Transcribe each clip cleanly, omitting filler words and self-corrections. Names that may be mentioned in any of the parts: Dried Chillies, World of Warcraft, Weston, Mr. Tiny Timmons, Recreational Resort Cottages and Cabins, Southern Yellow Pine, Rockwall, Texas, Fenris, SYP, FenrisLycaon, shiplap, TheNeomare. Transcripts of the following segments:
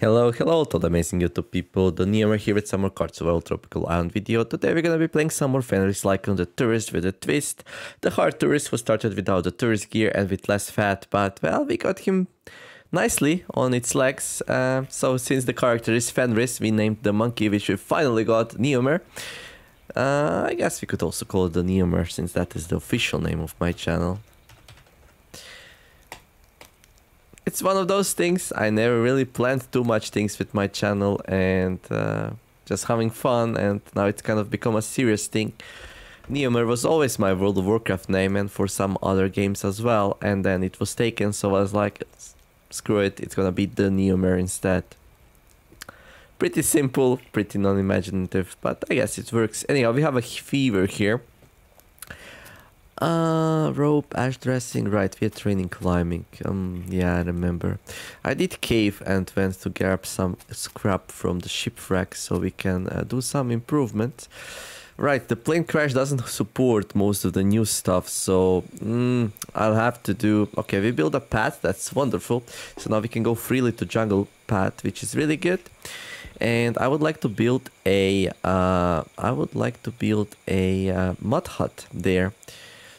Hello, hello to the amazing YouTube people, TheNeomare here with some more Cards of Old Tropical Island video. Today we're gonna be playing some more FenrisLycaon the Tourist with a twist. The hard tourist was started without the tourist gear and with less fat, but well, we got him nicely on its legs. So since the character is Fenris, we named the monkey, which we finally got, Neomare. I guess we could also call it TheNeomare, since that is the official name of my channel. It's one of those things, I never really planned too much things with my channel and just having fun, and now it's kind of become a serious thing. TheNeomare was always my World of Warcraft name and for some other games as well, and then it was taken, so I was like, screw it, it's gonna be TheNeomare instead. Pretty simple, pretty non-imaginative, but I guess it works. Anyhow, we have a fever here. Rope, ash dressing, right, we are training climbing. Yeah, I remember. I did cave and went to grab some scrap from the shipwreck so we can do some improvement. Right, the plane crash doesn't support most of the new stuff, so I'll have to do... Okay, we build a path, that's wonderful. So now we can go freely to jungle path, which is really good. And I would like to build a... mud hut there.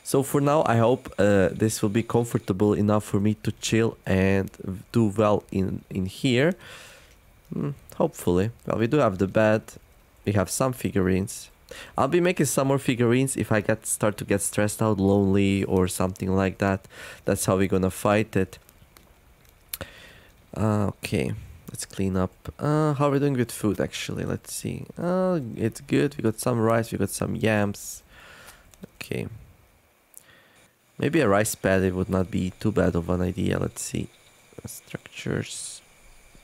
So for now, I hope this will be comfortable enough for me to chill and do well in here. Hopefully. Well, we do have the bed. We have some figurines. I'll be making some more figurines if I start to get stressed out, lonely or something like that. That's how we're gonna fight it. Okay, let's clean up. How are we doing with food, actually? Let's see. It's good. We got some rice. We got some yams. Okay. Maybe a rice paddy would not be too bad of an idea. Let's see. Structures,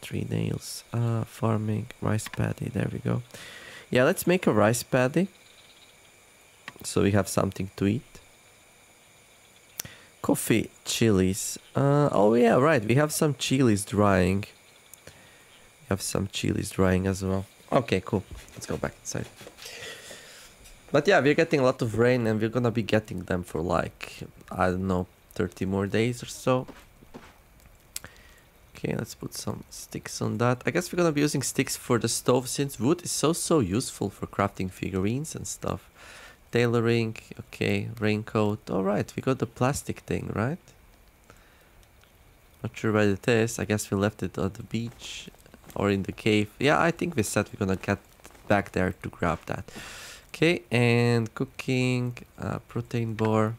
3 nails, farming, rice paddy. There we go. Yeah, let's make a rice paddy so we have something to eat. Coffee, chilies. Oh yeah, right. We have some chilies drying. We have some chilies drying as well. Okay, cool. Let's go back inside. But yeah, we're getting a lot of rain and we're gonna be getting them for like, I don't know, 30 more days or so. Okay, let's put some sticks on that. I guess we're gonna be using sticks for the stove since wood is so useful for crafting figurines and stuff. Tailoring, okay, raincoat. Alright, we got the plastic thing, right? Not sure where it is. I guess we left it on the beach or in the cave. Yeah, I think we said we're gonna get back there to grab that. Okay, and cooking, protein bar.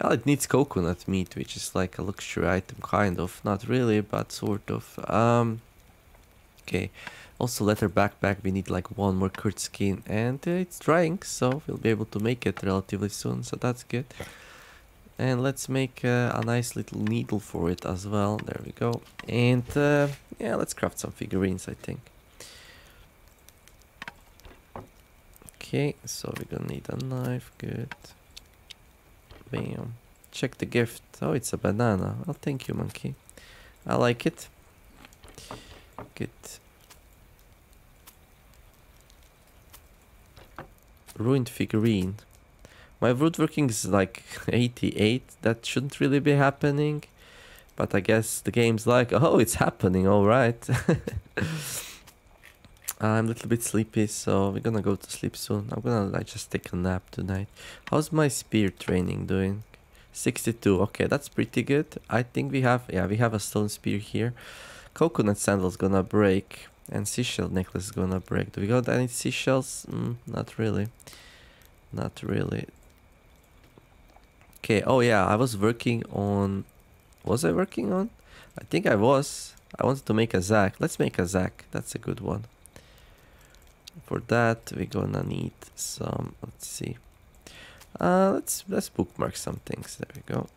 Well, it needs coconut meat, which is like a luxury item, kind of. Not really, but sort of. Okay, also leather backpack. We need like 1 more curd skin, and it's drying, so we'll be able to make it relatively soon, so that's good. And let's make a nice little needle for it as well. There we go. And yeah, let's craft some figurines, I think. Okay, so we're gonna need a knife, good. Bam. Check the gift. Oh, it's a banana. Oh, thank you, monkey. I like it. Good. Ruined figurine. My woodworking is like 88. That shouldn't really be happening. But I guess the game's like, oh, it's happening, alright. I'm a little bit sleepy, so we're gonna go to sleep soon. I'm gonna like just take a nap tonight. How's my spear training doing? 62. Okay, that's pretty good. I think we have, yeah, we have a stone spear here. Coconut sandal's gonna break, and seashell necklace is gonna break. Do we got any seashells? Not really. Not really. Okay. Oh yeah, I was working on. Was I working on? I think I was. I wanted to make a Zac. Let's make a Zac. That's a good one. For that, we're gonna need some, let's see, let's bookmark some things, there we go.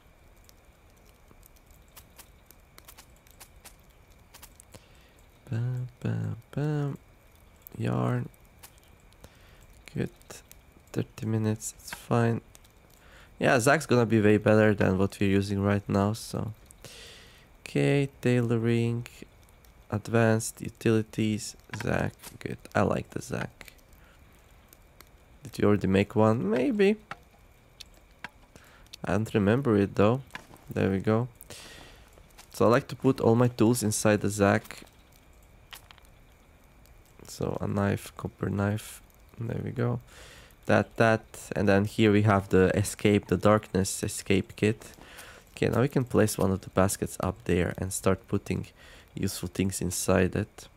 Bam, bam, bam. Yarn, good, 30 minutes, it's fine. Yeah, Zac's gonna be way better than what we're using right now, so. Okay, tailoring. Advanced utilities, Zac, good. I like the Zac. Did we already make one? Maybe. I don't remember it though. There we go. So I like to put all my tools inside the sack. So a knife, copper knife, there we go. That, and then here we have the escape, the darkness escape kit. Okay, now we can place one of the baskets up there and start putting useful things inside it.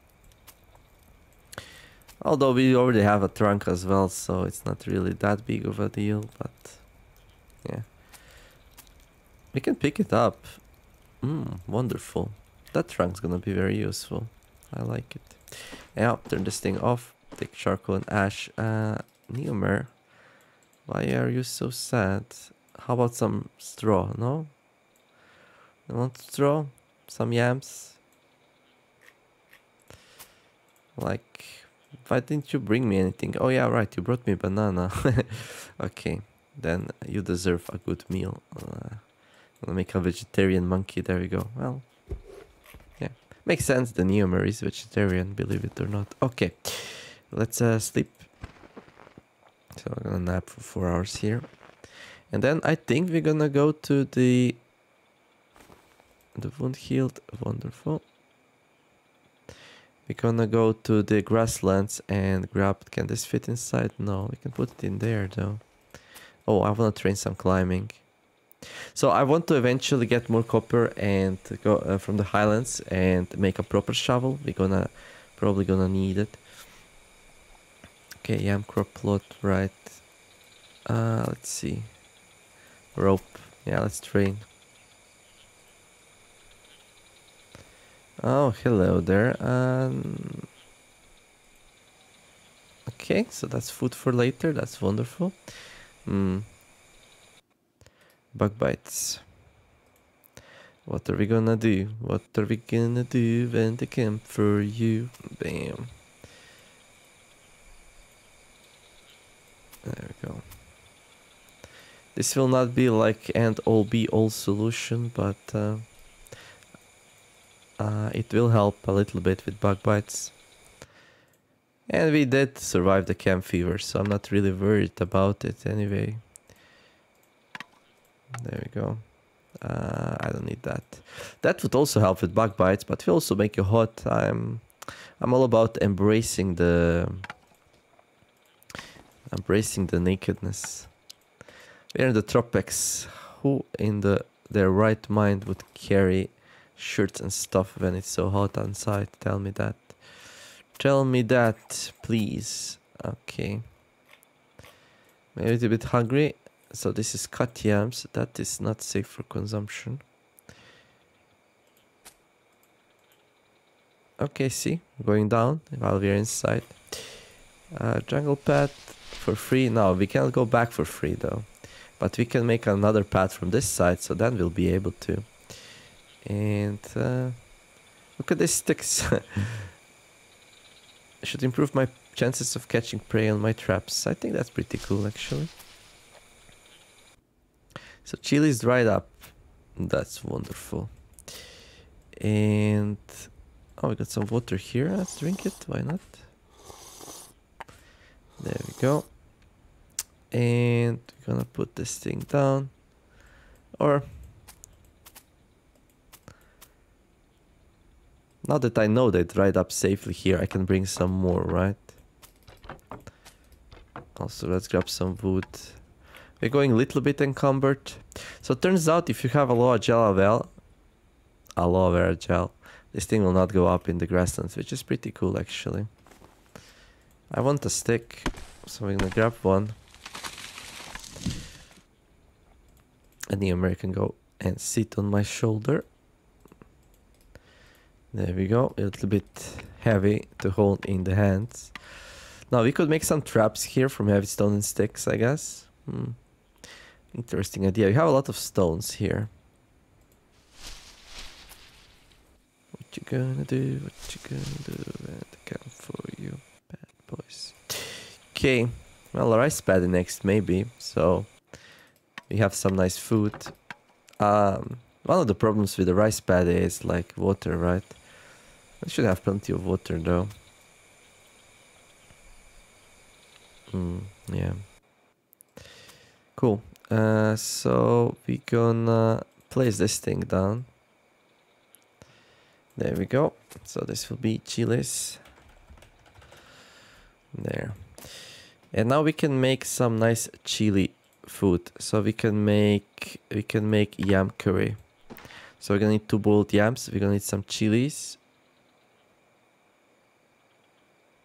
Although we already have a trunk as well, so it's not really that big of a deal, but yeah. We can pick it up. Wonderful. That trunk's gonna be very useful. I like it. Yeah, turn this thing off. Take charcoal and ash. Neomare, why are you so sad? How about some straw, no? You want straw? Some yams? Like, why didn't you bring me anything? Oh yeah, right, you brought me banana. Okay, then you deserve a good meal. I'm gonna make a vegetarian monkey, there we go. Well, yeah, makes sense, the Neomare is vegetarian, believe it or not. Okay, let's sleep. So I'm gonna nap for 4 hours here. And then I think we're gonna go to the wound healed, wonderful. We're gonna go to the grasslands and grab, can this fit inside? No, we can put it in there though. Oh, I wanna train some climbing. So I want to eventually get more copper and go from the highlands and make a proper shovel. We're gonna, probably gonna need it. Okay, yam crop plot, right. Let's see. Rope. Yeah, let's train. Oh, hello there. Okay, so that's food for later. That's wonderful. Bug bites. What are we gonna do? What are we gonna do when they come for you? Bam. There we go. This will not be like end all be all solution, but it will help a little bit with bug bites. And we did survive the camp fever, so I'm not really worried about it anyway. There we go. I don't need that. That would also help with bug bites, but we also make you hot. I'm all about embracing the... embracing the nakedness. We're in the tropics. Who in their right mind would carry shirts and stuff when it's so hot outside? Tell me that. Tell me that, please. Okay. Maybe a little bit hungry. So this is cut yams. That is not safe for consumption. Okay, see? Going down while we're inside. Jungle path. For free? No, we cannot go back for free though. But we can make another path from this side, so then we'll be able to. And look at these sticks. I should improve my chances of catching prey on my traps. I think that's pretty cool actually. So chilies dried up. That's wonderful. And oh, we got some water here. Let's drink it. Why not? There we go. And we're gonna put this thing down. Or now that I know they dried up safely here, I can bring some more, right? Also, let's grab some wood. We're going a little bit encumbered. So it turns out if you have aloe vera gel, this thing will not go up in the grasslands, which is pretty cool actually. I want a stick, so we're gonna grab one. And the American go and sit on my shoulder. There we go, a little bit heavy to hold in the hands. Now we could make some traps here from heavy stone and sticks, I guess. Interesting idea. We have a lot of stones here. What you gonna do, what you gonna do, and come for you. Boys. Okay, well, a rice paddy next maybe, so we have some nice food. One of the problems with the rice paddy is like water, right? We should have plenty of water though. Yeah. Cool. So we're gonna place this thing down. There we go. So this will be chilies. There. And now we can make some nice chili food. So we can make yam curry. So we're gonna need 2 boiled yams. We're gonna need some chilies.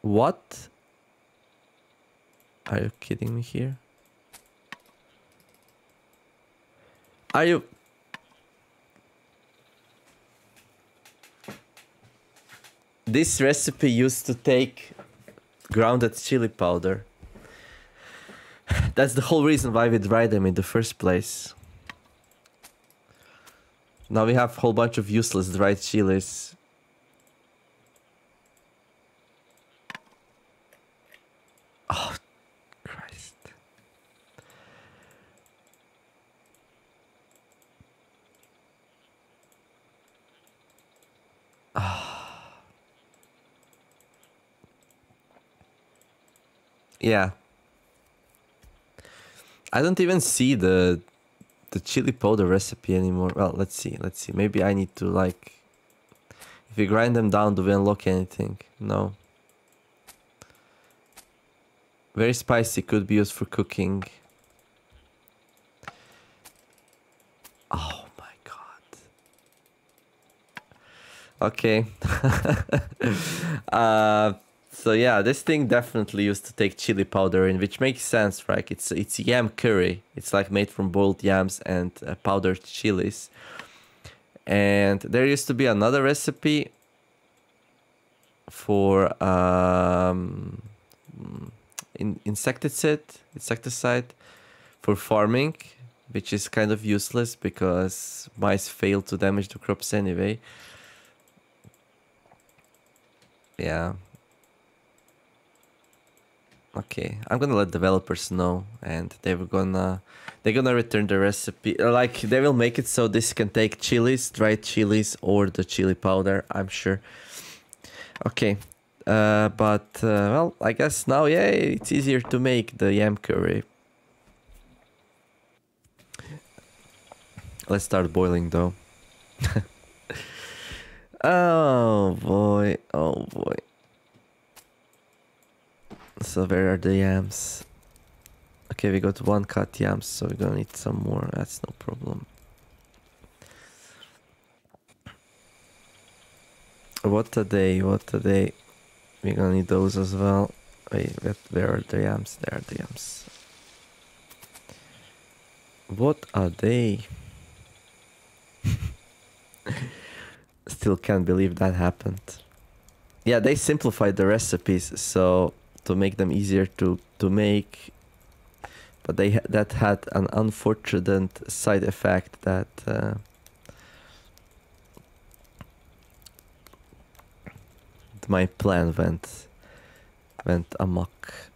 What? Are you kidding me here? Are you? This recipe used to take grounded chili powder. That's the whole reason why we dried them in the first place. Now we have a whole bunch of useless dried chilies. Oh, Christ. Yeah. I don't even see the chili powder recipe anymore. Well, let's see. Maybe I need to, like... If we grind them down, do we unlock anything? No. Very spicy, could be used for cooking. Oh my god. Okay. So yeah, this thing definitely used to take chili powder in, which makes sense, right? It's yam curry. It's like made from boiled yams and powdered chilies. And there used to be another recipe for insecticide for farming, which is kind of useless because mice fail to damage the crops anyway. Yeah. Okay, I'm gonna let developers know, and they're gonna return the recipe. Like, they will make it so this can take chilies, dried chilies, or the chili powder, I'm sure. Okay, well, I guess now, yeah, it's easier to make the yam curry. Let's start boiling, though. Oh boy, oh boy. So where are the yams? Okay, we got 1 cut yams, so we're gonna need some more. That's no problem. What a day, what a day. We're gonna need those as well. Wait, where are the yams? There are the yams. What a day. Still can't believe that happened. Yeah, they simplified the recipes, so... to make them easier to make, but that had an unfortunate side effect that my plan went amok.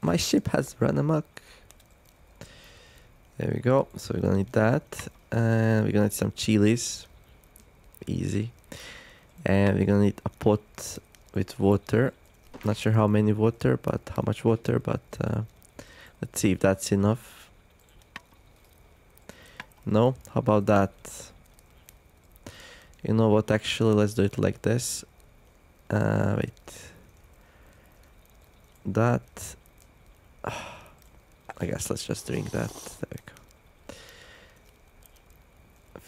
My ship has run amok. There we go. So we're gonna need that. We're gonna need some chilies. Easy. And we're gonna need a pot with water. Not sure how many water, but how much water, but let's see if that's enough. No, how about that? You know what, actually, let's do it like this. Wait. That. I guess let's just drink that. There we go.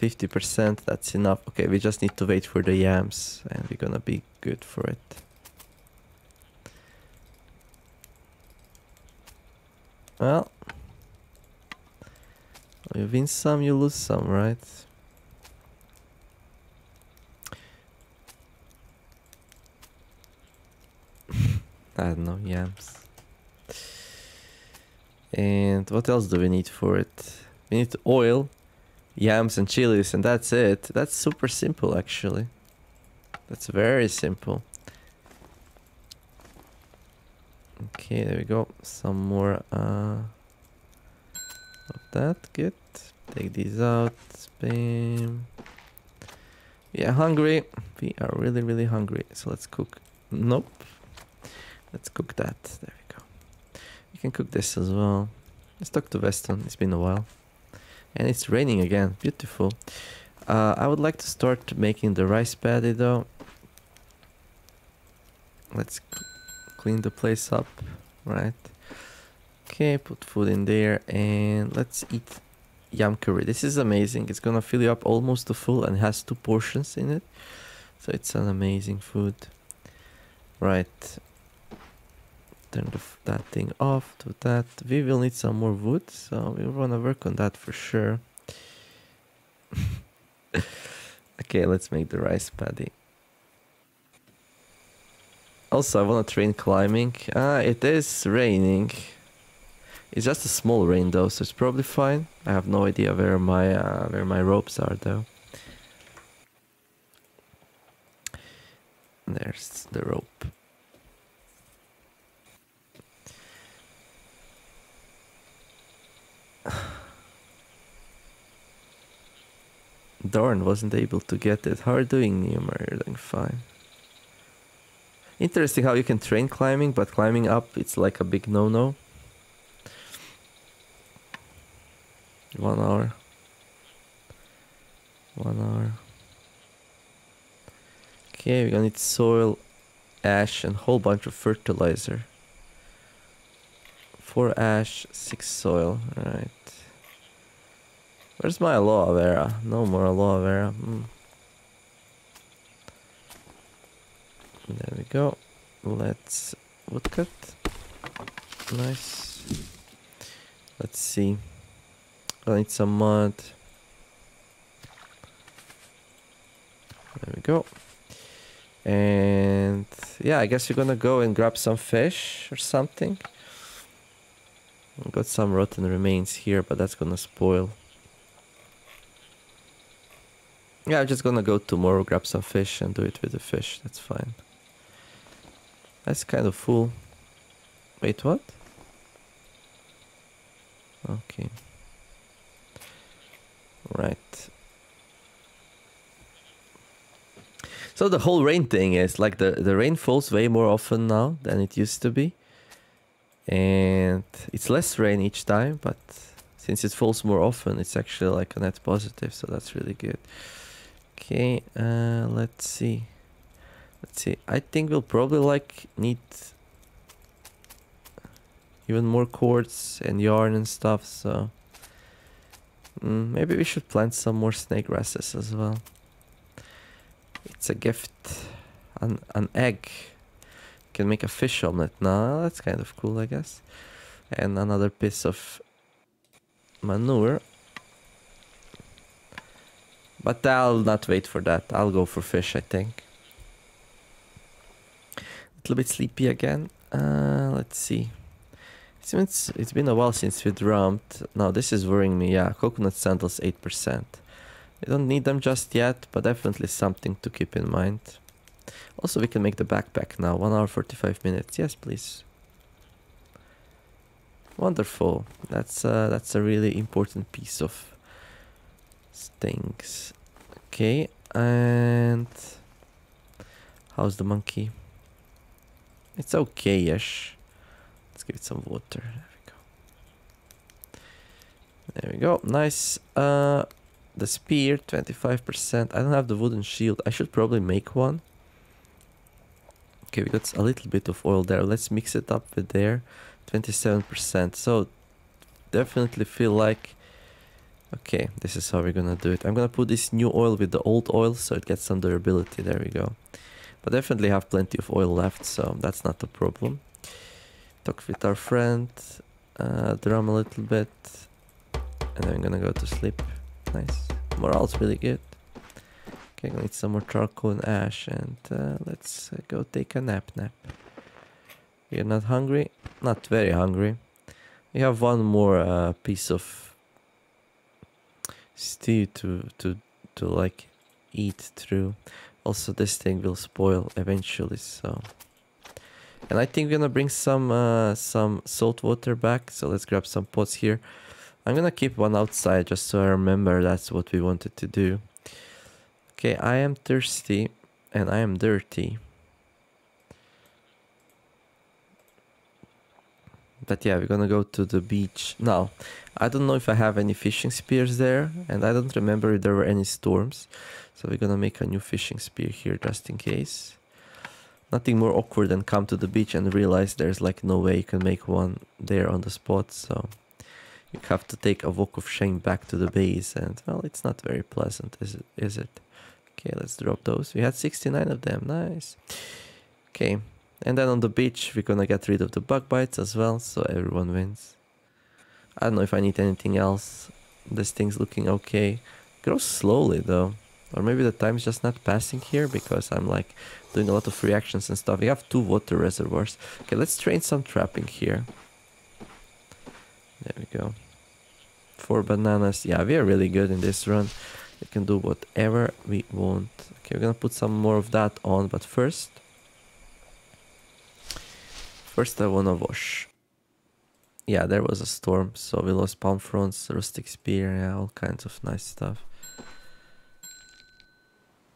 50%, that's enough. Okay, we just need to wait for the yams, and we're gonna be good for it. Well, you win some, you lose some, right? I don't know, yams. And what else do we need for it? We need oil. Yams and chilies, and that's it. That's super simple, actually. That's very simple. Okay, there we go. Some more of that. Good. Take these out. Bam. We are hungry. We are really, really hungry. So let's cook. Nope. Let's cook that. There we go. We can cook this as well. Let's talk to Weston. It's been a while. And it's raining again. Beautiful. I would like to start making the rice paddy though. Let's clean the place up, right? Okay, put food in there and let's eat yam curry. This is amazing. It's gonna fill you up almost to full and has 2 portions in it. So it's an amazing food. Right. Turn that thing off, do that. We will need some more wood, so we wanna work on that for sure. Okay, let's make the rice paddy. Also, I want to train climbing. It is raining. It's just a small rain though, so it's probably fine. I have no idea where my ropes are though. There's the rope. Darn, wasn't able to get it. How are you doing, Neomare? You're doing fine. Interesting how you can train climbing, but climbing up, it's like a big no-no. 1 hour. 1 hour. Okay, we're gonna need soil, ash, and a whole bunch of fertilizer. 4 ash, 6 soil. Alright. Where's my aloe vera? No more aloe vera. There we go. Let's woodcut. Nice. Let's see. I need some mud. There we go. And yeah, I guess we're gonna go and grab some fish or something. We've got some rotten remains here, but that's gonna spoil. Yeah, I'm just gonna go tomorrow, grab some fish and do it with the fish. That's fine. That's kind of full. Wait, what? Okay. Right. So the whole rain thing is like the rain falls way more often now than it used to be. And it's less rain each time, but since it falls more often, it's actually like a net positive. So that's really good. Okay, let's see. Let's see. I think we'll probably like need even more cords and yarn and stuff. So maybe we should plant some more snake grasses as well. It's a gift. An egg. Can make a fish omelet now. That's kind of cool, I guess. And another piece of manure. But I'll not wait for that. I'll go for fish, I think. A little bit sleepy again. Let's see. It's been a while since we drummed. Now this is worrying me. Yeah, coconut sandals 8%. We don't need them just yet, but definitely something to keep in mind. Also, we can make the backpack now. 1 hour 45 minutes. Yes, please. Wonderful. That's a really important piece of things. Okay, and how's the monkey? It's okay-ish. Let's give it some water. There we go. There we go. Nice. The spear, 25%. I don't have the wooden shield. I should probably make one. Okay, we got a little bit of oil there. Let's mix it up with there. 27%. So definitely feel like... Okay, this is how we're gonna do it. I'm gonna put this new oil with the old oil so it gets some durability. There we go. But definitely have plenty of oil left, so that's not a problem. Talk with our friend, drum a little bit, and then I'm gonna go to sleep. Nice. Morale's really good. Okay, I'm gonna need some more charcoal and ash, and let's go take a nap. You're not hungry? Not very hungry. We have one more piece of stew to like eat through. Also, this thing will spoil eventually, so. And I think we're gonna bring some salt water back. So let's grab some pots here. I'm gonna keep one outside just so I remember that's what we wanted to do. Okay, I am thirsty and I am dirty. But yeah, we're gonna go to the beach. Now, I don't know if I have any fishing spears there, and I don't remember if there were any storms. So we're gonna make a new fishing spear here just in case. Nothing more awkward than come to the beach and realize there's like no way you can make one there on the spot. So you have to take a walk of shame back to the base, and well, it's not very pleasant, is it? Okay, let's drop those. We had 69 of them, nice. Okay. And then on the beach, we're gonna get rid of the bug bites as well, so everyone wins. I don't know if I need anything else. This thing's looking okay. Grows slowly though. Or maybe the time's just not passing here because I'm like doing a lot of reactions and stuff. We have 2 water reservoirs. Okay, let's train some trapping here. There we go. 4 bananas. Yeah, we are really good in this run. We can do whatever we want. Okay, we're gonna put some more of that on, but first I wanna wash. Yeah, there was a storm, so we lost palm fronds, rustic spear, yeah, all kinds of nice stuff.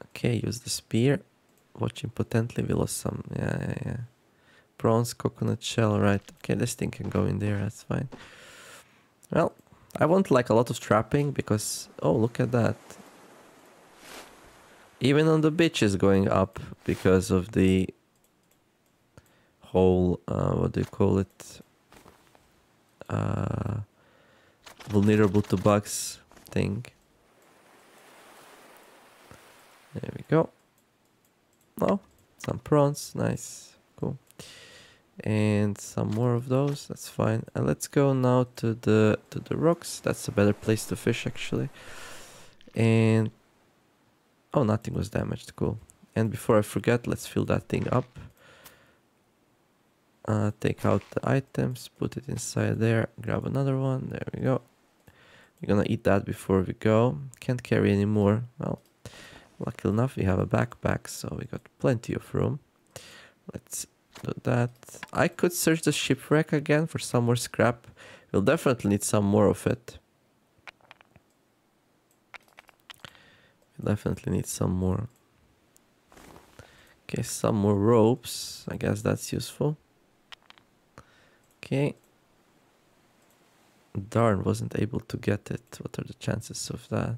Okay, use the spear. Watch impotently, we lost some, yeah. Prawns, coconut shell, right. Okay, this thing can go in there, that's fine. Well, I want like a lot of trapping because, oh, look at that. Even on the beach is going up because of the whole what do you call it, vulnerable to bugs thing. There we go. Oh, some prawns, nice, cool, and some more of those, that's fine. And let's go now to the rocks. That's a better place to fish actually. And oh, nothing was damaged, cool. And before I forget, let's fill that thing up. Take out the items, put it inside there, grab another one, there we go. We're gonna eat that before we go. Can't carry any more. Well, lucky enough we have a backpack, so we got plenty of room. Let's do that. I could search the shipwreck again for some more scrap. We'll definitely need some more of it. Okay, some more ropes. I guess that's useful. Okay. Darn, wasn't able to get it. What are the chances of that?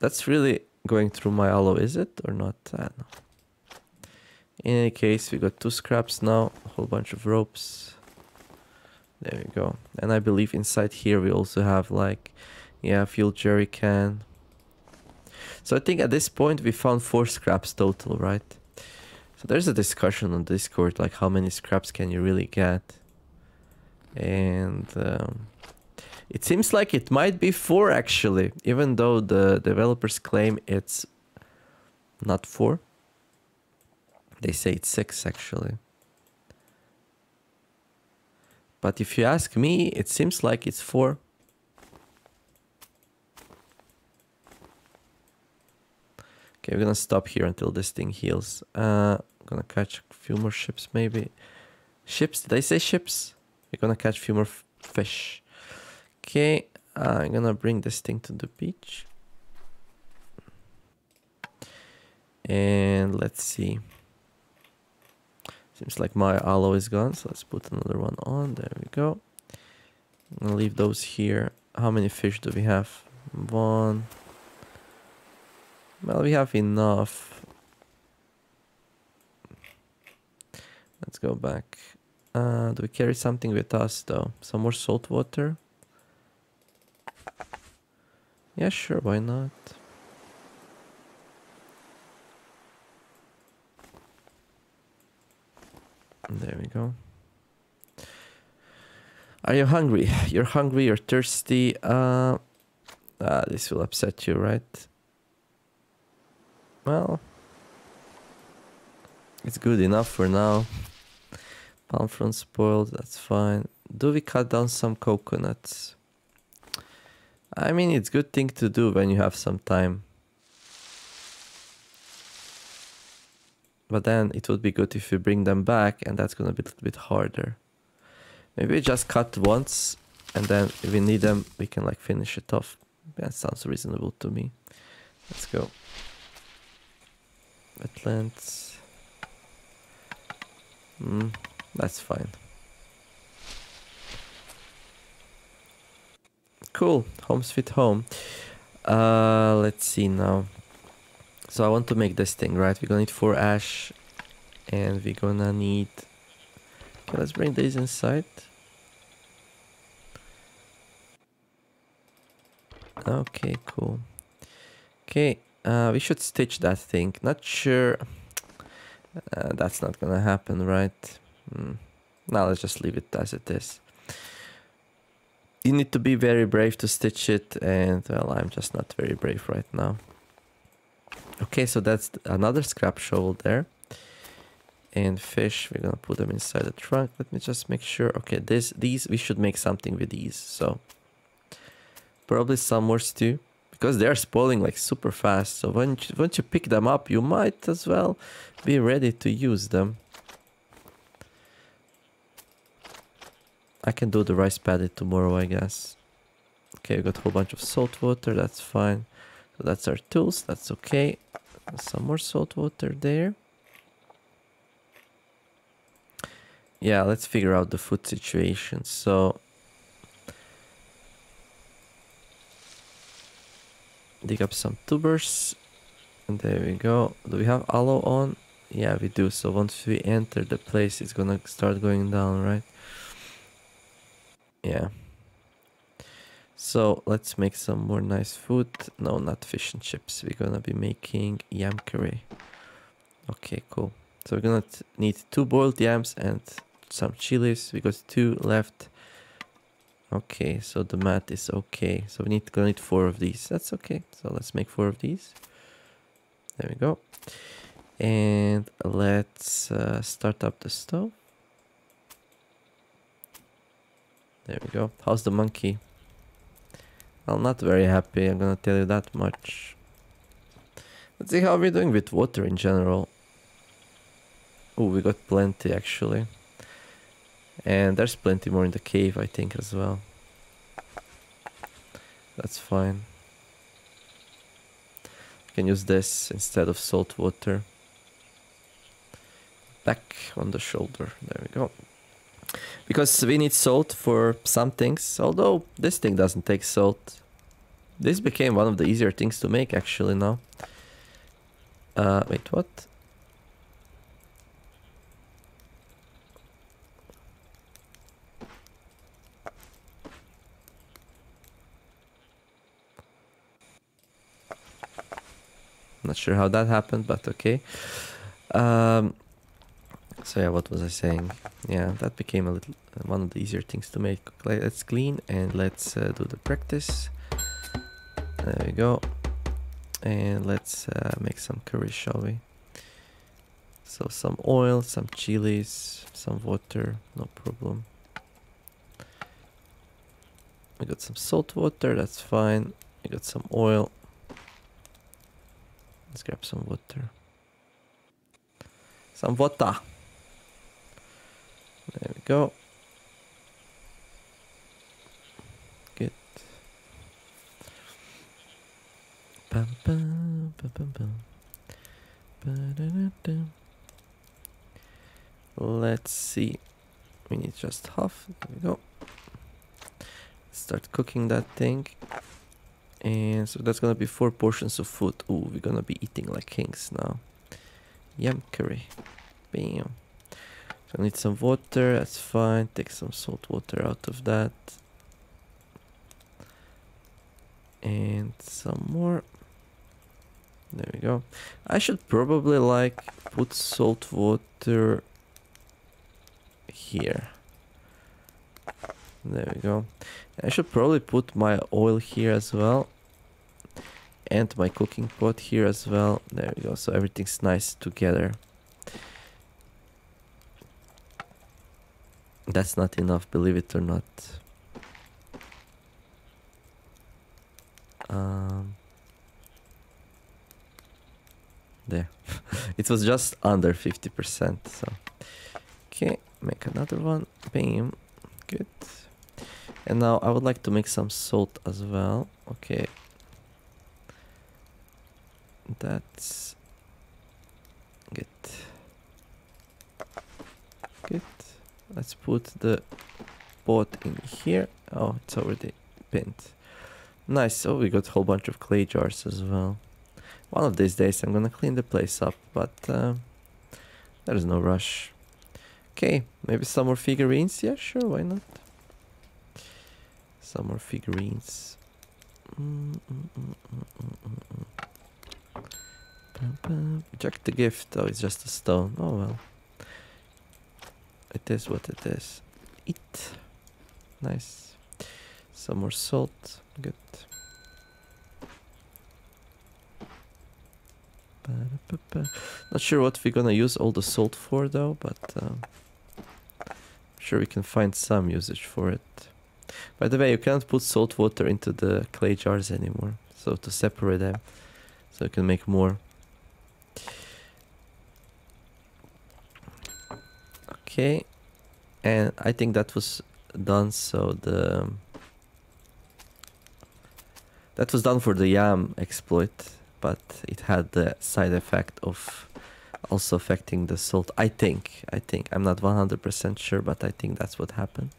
That's really going through my aloe, is it or not? I don't know. In any case, we got 2 scraps now, a whole bunch of ropes. There we go. And I believe inside here we also have like, yeah, fuel jerry can. So I think at this point we found 4 scraps total, right? So there's a discussion on Discord, like how many scraps can you really get? And it seems like it might be 4 actually, even though the developers claim it's not 4. They say it's 6 actually. But if you ask me, it seems like it's 4. Okay, we're gonna stop here until this thing heals. I'm gonna catch a few more ships maybe. Ships? Did I say ships? We're gonna catch a few more fish. Okay, I'm gonna bring this thing to the beach. And let's see. Seems like my aloe is gone, so let's put another one on. There we go. I'm gonna leave those here. How many fish do we have? 1... Well, we have enough. Let's go back. Do we carry something with us though? Some more salt water? Yeah, sure, why not? There we go. Are you hungry? You're hungry, you're thirsty. This will upset you, right? Well, it's good enough for now. Palm frond spoiled, that's fine. Do we cut down some coconuts? I mean, it's a good thing to do when you have some time. But then it would be good if you bring them back, and that's gonna be a little bit harder. Maybe we just cut once, and then if we need them, we can like finish it off. That sounds reasonable to me. Let's go. Wetlands. That's fine. Cool, home sweet home. Let's see now. So I want to make this thing, right? We're gonna need 4 ash, and we're gonna need... Okay, let's bring these inside. Okay, cool. Okay, we should stitch that thing. Not sure. That's not gonna happen, right? Now let's just leave it as it is. You need to be very brave to stitch it, and well, I'm just not very brave right now. Okay, so that's another scrap shovel there. And fish, we're gonna put them inside the trunk. Let me just make sure. Okay, these we should make something with these. So probably s'mores too, because they're spoiling like super fast. So once you pick them up, you might as well be ready to use them. I can do the rice paddy tomorrow, I guess. Okay, we got a whole bunch of salt water, that's fine. So that's our tools, that's okay. Some more salt water there. Yeah, let's figure out the food situation. So dig up some tubers. And there we go. Do we have aloe on? Yeah, we do. So once we enter the place, it's gonna start going down, right? Yeah. So let's make some more nice food. No, not fish and chips. We're gonna be making yam curry. Okay, cool. So we're gonna need 2 boiled yams and some chilies. We got 2 left. Okay, so the mat is okay. So we need gonna need 4 of these. That's okay. So let's make 4 of these. There we go. And let's start up the stove. There we go. How's the monkey? Well, not very happy, I'm gonna tell you that much. Let's see how we're doing with water in general. Oh, we got plenty actually. And there's plenty more in the cave, I think, as well. That's fine. You can use this instead of salt water. Back on the shoulder. There we go. Because we need salt for some things, although this thing doesn't take salt. This became one of the easier things to make actually now. Wait, what? Not sure how that happened, but okay. So yeah, what was I saying? Yeah, that became a little one of the easier things to make. Let's clean and let's do the practice. There we go. And let's make some curry, shall we? So some oil, some chilies, some water, no problem. We got some salt water, that's fine. We got some oil. Let's grab some water. Some water. There we go. Good. Let's see. We need just half. There we go. Start cooking that thing. And so that's gonna be 4 portions of food. Ooh, we're gonna be eating like kings now. Yam curry. Bam. So I need some water, that's fine. Take some salt water out of that. And some more. There we go. I should probably like put salt water here. There we go. I should probably put my oil here as well. And my cooking pot here as well. There we go. So everything's nice together. That's not enough, believe it or not. There. It was just under 50%. So okay, make another one. Bam. Good. And now I would like to make some salt as well. Okay. That's good. basket. Let's put the pot in here. Oh, it's already pinned. Nice. Oh, we got a whole bunch of clay jars as well. One of these days I'm gonna clean the place up, but there's no rush. Okay, maybe some more figurines. Yeah, sure, why not? Some more figurines. Check the gift. Oh, it's just a stone. Oh well, it is what it is. Eat. Nice. Some more salt. Good. Not sure what we're gonna use all the salt for though, but I'm sure we can find some usage for it. By the way, you can't put salt water into the clay jars anymore, so to separate them, so you can make more. Okay, and I think that was done, so the... That was done for the yam exploit, but it had the side effect of also affecting the salt, I think. I'm not 100% sure, but I think that's what happened.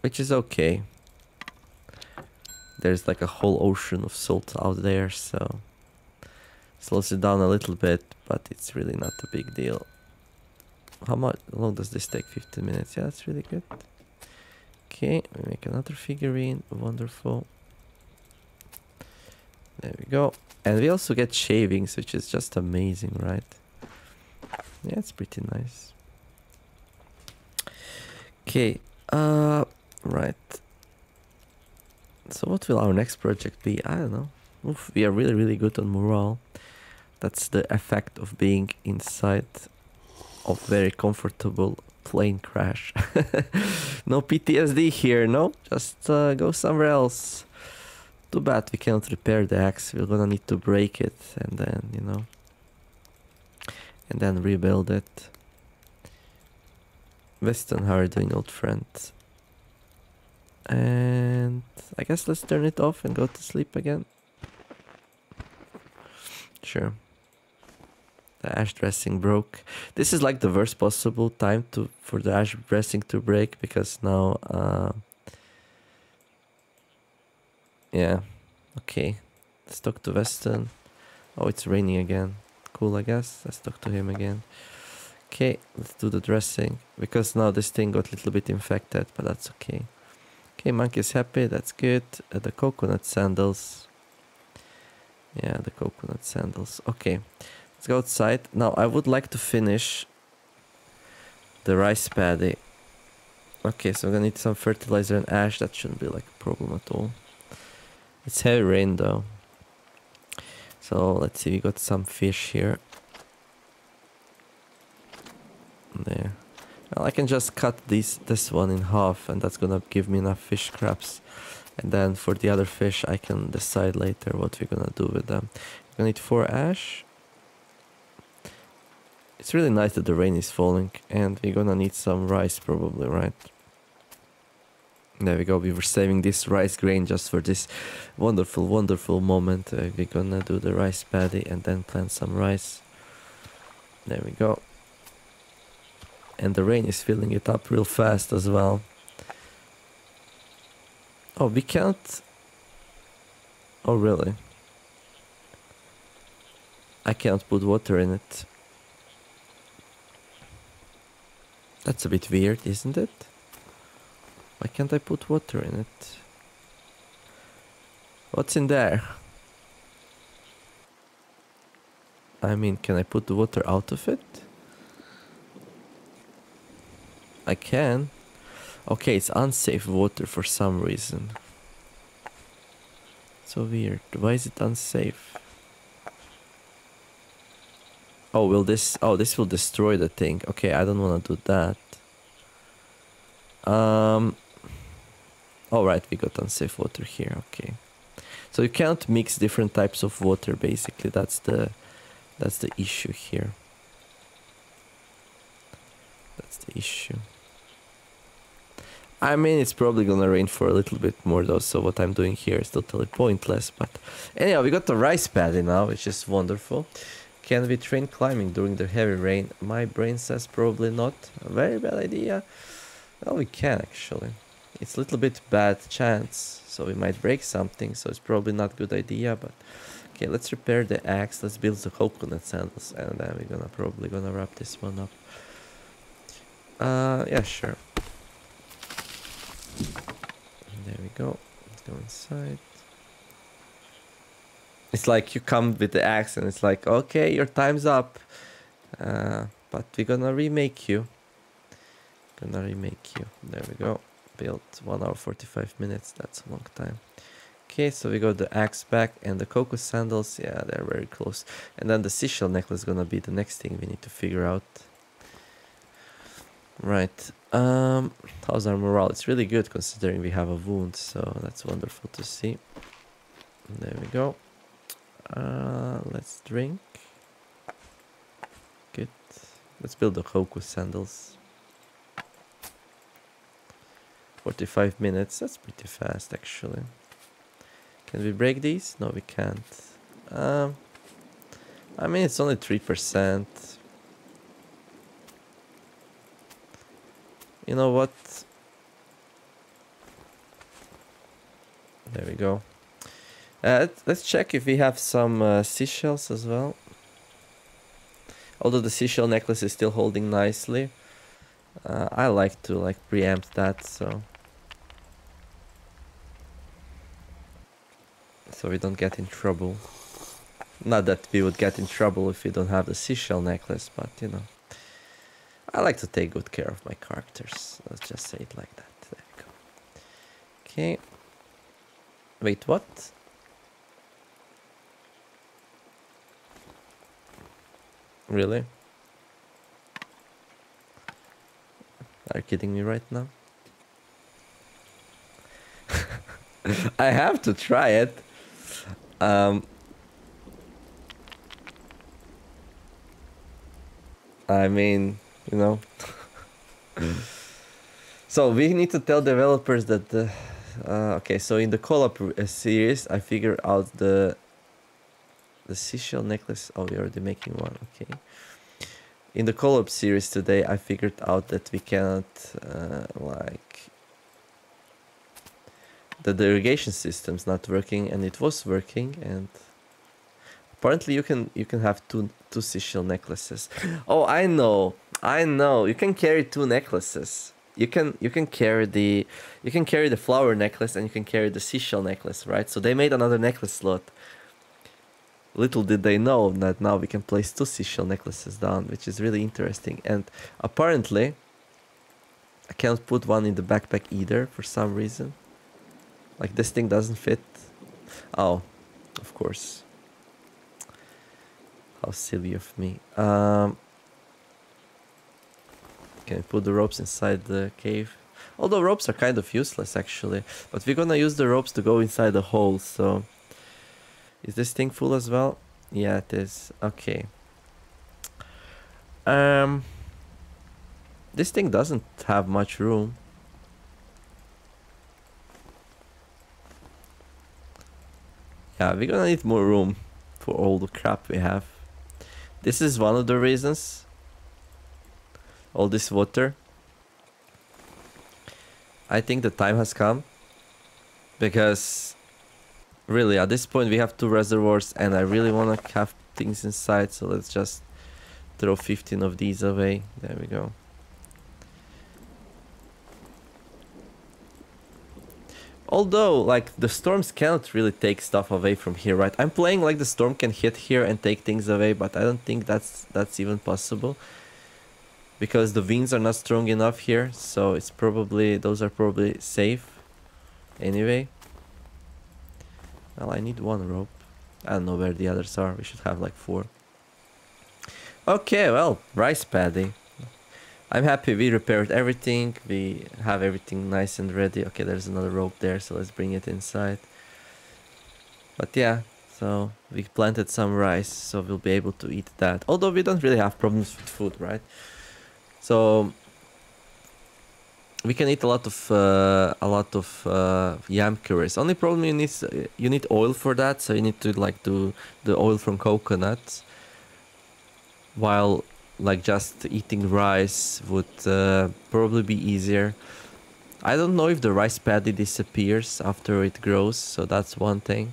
Which is okay. There's like a whole ocean of salt out there, so... Slows it down a little bit, but it's really not a big deal. How long does this take? 15 minutes. Yeah, that's really good. Okay, we make another figurine. Wonderful. There we go. And we also get shavings, which is just amazing, right? Yeah, it's pretty nice. Okay, right. So what will our next project be? I don't know. Oof, we are really, really good on morale. That's the effect of being inside of very comfortable plane crash. No PTSD here, no? Just go somewhere else. Too bad we cannot repair the axe. We're gonna need to break it and then, you know, and then rebuild it. Weston, how are you doing, old friend? And I guess let's turn it off and go to sleep again. Sure. The ash dressing broke. This is like the worst possible time for the ash dressing to break, because now... yeah, okay. Let's talk to Weston. Oh, it's raining again. Cool, I guess. Let's talk to him again. Okay, let's do the dressing, because now this thing got a little bit infected, but that's okay. Okay, monkey's happy. That's good. The coconut sandals. Yeah, the coconut sandals. Okay, let's go outside. Now, I would like to finish the rice paddy. Okay, so I'm gonna need some fertilizer and ash. That shouldn't be like a problem at all. It's heavy rain though. So let's see, we got some fish here. There. Well, I can just cut this one in half, and that's gonna give me enough fish scraps. And then for the other fish, I can decide later what we're gonna do with them. We're gonna need 4 ash. It's really nice that the rain is falling, and we're gonna need some rice probably, right? There we go, we were saving this rice grain just for this wonderful, wonderful moment. We're gonna do the rice paddy and then plant some rice. There we go. And the rain is filling it up real fast as well. Oh, we can't... Oh, really? I can't put water in it. That's a bit weird, isn't it? Why can't I put water in it? What's in there? I mean, can I put the water out of it? I can. Okay, it's unsafe water for some reason. So weird. Why is it unsafe? Oh, will this... Oh, this will destroy the thing. Okay, I don't want to do that. All right, we got unsafe water here. Okay. So you can't mix different types of water, basically. That's the issue here. That's the issue. I mean, it's probably gonna rain for a little bit more though, so what I'm doing here is totally pointless, but... Anyhow, we got the rice paddy now, which is wonderful. Can we train climbing during the heavy rain? My brain says probably not. A very bad idea. Well, we can actually. It's a little bit bad chance, so we might break something, so it's probably not good idea, but... Okay, let's repair the axe, let's build the coconut sandals, and then we're gonna probably gonna wrap this one up. Yeah, sure. There we go. Let's go inside. It's like you come with the axe and it's like, okay, your time's up. But we're gonna remake you. There we go. Built 1 hour 45 minutes, that's a long time. Okay, so we got the axe back and the cocoa sandals. Yeah, they're very close. And then the seashell necklace is gonna be the next thing we need to figure out. Right. How's our morale? It's really good considering we have a wound, so that's wonderful to see. There we go. Let's drink. Good. Let's build the cocoa sandals. 45 minutes. That's pretty fast, actually. Can we break these? No, we can't. I mean, it's only 3%. You know what? There we go. Let's check if we have some seashells as well. Although the seashell necklace is still holding nicely. I like to preempt that, so we don't get in trouble. Not that we would get in trouble if we don't have the seashell necklace, but you know, I like to take good care of my characters. Let's just say it like that. There we go. Okay. Wait, what? Really? Are you kidding me right now? I have to try it. I mean, you know. So we need to tell developers that the... okay, so in the collab series, I figured out the seashell necklace. Oh, we're already making one. Okay. In the collab series today, I figured out that we cannot the irrigation system's not working, and it was working, and apparently you can have two seashell necklaces. Oh, I know. You can carry two necklaces. You can carry the flower necklace, and you can carry the seashell necklace, right? So they made another necklace slot. Little did they know that now we can place two seashell necklaces down, which is really interesting. And apparently, I can't put one in the backpack either for some reason. Like, this thing doesn't fit. Oh, of course. How silly of me. Can I put the ropes inside the cave? Although ropes are kind of useless, actually. But we're gonna use the ropes to go inside the hole, so... Is this thing full as well? Yeah, it is. Okay. This thing doesn't have much room. Yeah, we're gonna need more room for all the crap we have. This is one of the reasons. All this water. I think the time has come. Because... Really, at this point we have two reservoirs and I really want to have things inside, so let's just throw 15 of these away. There we go. Although, like, the storms cannot really take stuff away from here, right? I'm playing like the storm can hit here and take things away, but I don't think that's even possible. Because the winds are not strong enough here, so it's probably... Those are probably safe. Anyway. Well, I need one rope. I don't know where the others are. We should have like 4. Okay, well, rice paddy. I'm happy we repaired everything. We have everything nice and ready. Okay, there's another rope there, so let's bring it inside. But yeah, so we planted some rice, so we'll be able to eat that. Although we don't really have problems with food, right? So... We can eat a lot of yam curries. Only problem you need oil for that, so you need to do the oil from coconuts. while like just eating rice would probably be easier. I don't know if the rice paddy disappears after it grows, so that's one thing.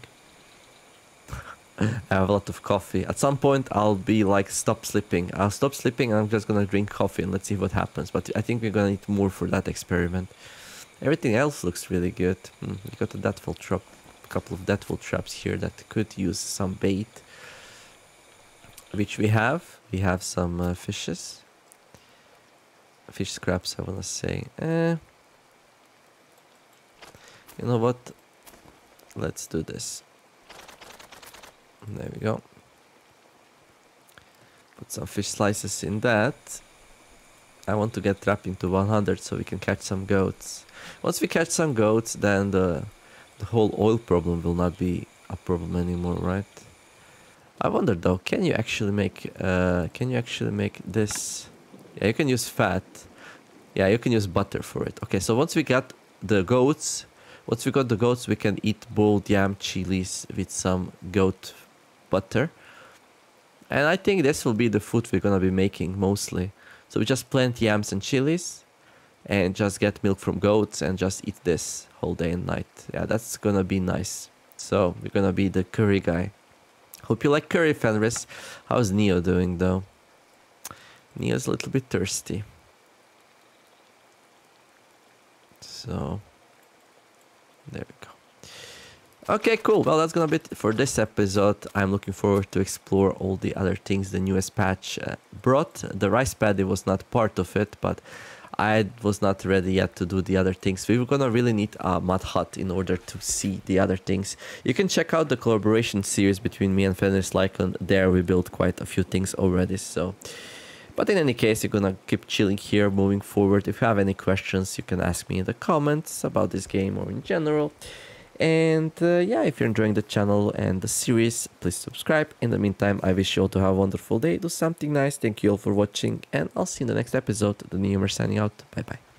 I have a lot of coffee. At some point I'll be like, stop sleeping. I'll stop sleeping and I'm just gonna drink coffee and let's see what happens. But I think we're gonna need more for that experiment. Everything else looks really good. We got a deathfall trap, a couple of deathfall traps here that could use some bait, which we have. We have some fishes. Fish scraps, I wanna say. You know what? Let's do this. There we go. Put some fish slices in that. I want to get trapped into 100 so we can catch some goats. Once we catch some goats, then the whole oil problem will not be a problem anymore, right? I wonder though, can you actually make this? Yeah, you can use fat. Yeah, you can use butter for it. Okay, so once we got the goats, we can eat boiled yam chilies with some goat butter. And I think this will be the food we're gonna be making mostly. So we just plant yams and chilies and just get milk from goats and just eat this whole day and night. Yeah, that's gonna be nice. So we're gonna be the curry guy. Hope you like curry, Fenris. How's Neo doing though? Neo's a little bit thirsty. So there we go. Okay, cool. Well, that's gonna be it for this episode. I'm looking forward to explore all the other things the newest patch brought. The rice paddy was not part of it, but I was not ready yet to do the other things. We were gonna really need a mud hut in order to see the other things. You can check out the collaboration series between me and FenrisLycaon. There we built quite a few things already, so... But in any case, you're gonna keep chilling here moving forward. If you have any questions, you can ask me in the comments about this game or in general. And yeah, if you're enjoying the channel and the series, please subscribe. In the meantime, I wish you all to have a wonderful day. Do something nice. Thank you all for watching, and I'll see you in the next episode. TheNeomare signing out. Bye-bye.